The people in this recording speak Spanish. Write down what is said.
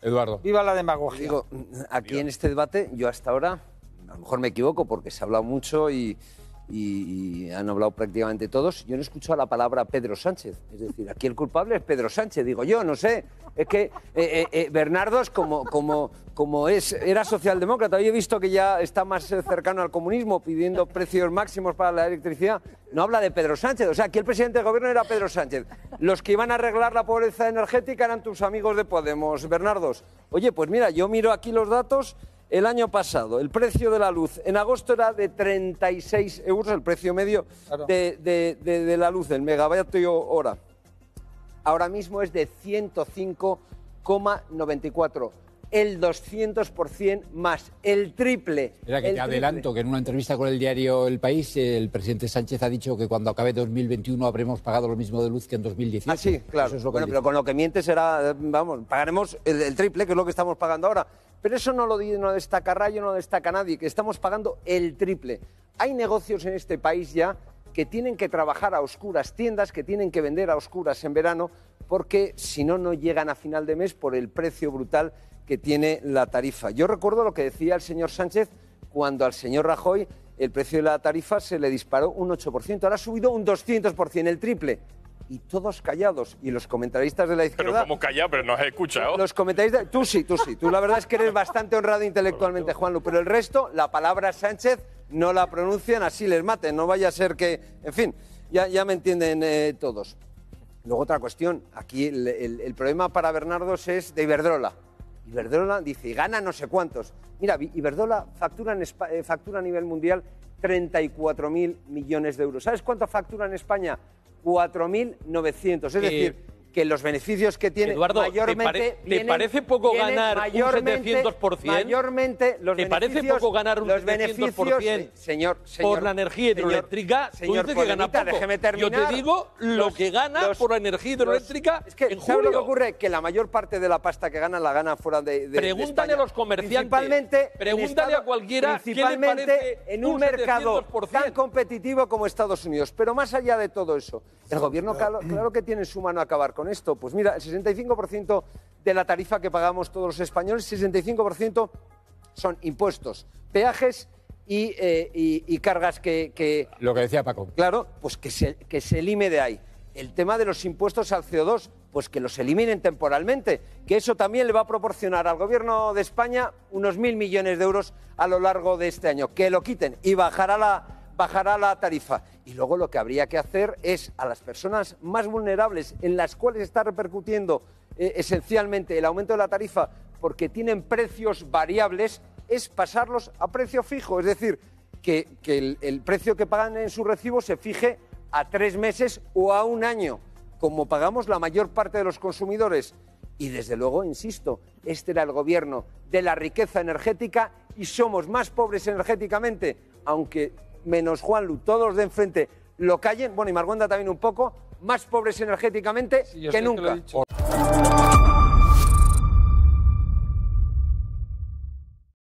Eduardo. Viva la demagogia. Digo, aquí en este debate, yo hasta ahora, a lo mejor me equivoco porque se ha hablado mucho y han hablado prácticamente todos, yo no he escuchado la palabra Pedro Sánchez. Es decir, aquí el culpable es Pedro Sánchez, digo yo, no sé. Es que Bernardo es como era socialdemócrata. Hoy he visto que ya está más cercano al comunismo, pidiendo precios máximos para la electricidad. No habla de Pedro Sánchez. O sea, aquí el presidente del gobierno era Pedro Sánchez. Los que iban a arreglar la pobreza energética eran tus amigos de Podemos, Bernardo. Oye, pues mira, yo miro aquí los datos. El año pasado, el precio de la luz en agosto era de 36 euros, el precio medio de la luz, del megavatio hora. Ahora mismo es de 105,94, el 200% más, el triple. Mira, que te adelanto que en una entrevista con el diario El País, el presidente Sánchez ha dicho que cuando acabe 2021 habremos pagado lo mismo de luz que en 2018. Ah, sí, claro. Eso es lo que bueno, pero con lo que miente será, vamos, pagaremos el triple, que es lo que estamos pagando ahora. Pero eso no lo destaca Rayo, no lo destaca nadie, que estamos pagando el triple. Hay negocios en este país ya que tienen que trabajar a oscuras, tiendas que tienen que vender a oscuras en verano, porque si no, no llegan a final de mes por el precio brutal que tiene la tarifa. Yo recuerdo lo que decía el señor Sánchez cuando al señor Rajoy el precio de la tarifa se le disparó un 8%, ahora ha subido un 200%, el triple. Y todos callados, y los comentaristas de la izquierda... Pero como callado, pero no has escuchado. Los comentaristas... Tú sí. Tú la verdad es que eres bastante honrado intelectualmente, Juanlu, pero el resto, la palabra Sánchez, no la pronuncian, así les maten. No vaya a ser que... En fin, ya me entienden todos. Luego otra cuestión. Aquí el problema para Bernardo es de Iberdrola. Iberdrola dice, y gana no sé cuántos. Mira, Iberdrola factura a nivel mundial 34.000 millones de euros. ¿Sabes cuánto factura en España? 4.900, es decir, que los beneficios que tiene Eduardo, mayormente... ¿Te parece poco ganar un 700%? Mayormente los ¿Te parece poco ganar un 700%? Señor, por la energía hidroeléctrica, tú dices que gana poco. Déjeme terminar. Yo te digo lo que gana por la energía hidroeléctrica en julio. ¿Sabes lo que ocurre? Que la mayor parte de la pasta que ganan la ganan fuera de Pregúntale de a los comerciantes, pregúntale a cualquiera qué le parece en un mercado tan competitivo como Estados Unidos. Pero más allá de todo eso, el gobierno claro que tiene en su mano acabar con esto. Pues mira, el 65% de la tarifa que pagamos todos los españoles, 65% son impuestos, peajes y cargas que... Lo que decía Paco. Claro, pues que se elime de ahí. El tema de los impuestos al CO2, pues que los eliminen temporalmente, que eso también le va a proporcionar al gobierno de España unos 1.000 millones de euros a lo largo de este año. Que lo quiten y bajará la tarifa. Y luego lo que habría que hacer es a las personas más vulnerables, en las cuales está repercutiendo esencialmente el aumento de la tarifa, porque tienen precios variables, es pasarlos a precio fijo. Es decir, que el precio que pagan en su recibo se fije a 3 meses o a 1 año, como pagamos la mayor parte de los consumidores. Y desde luego, insisto, este era el gobierno de la riqueza energética y somos más pobres energéticamente, aunque menos Juanlu, todos de enfrente lo callen, bueno, y Margonda también un poco, más pobres energéticamente que nunca.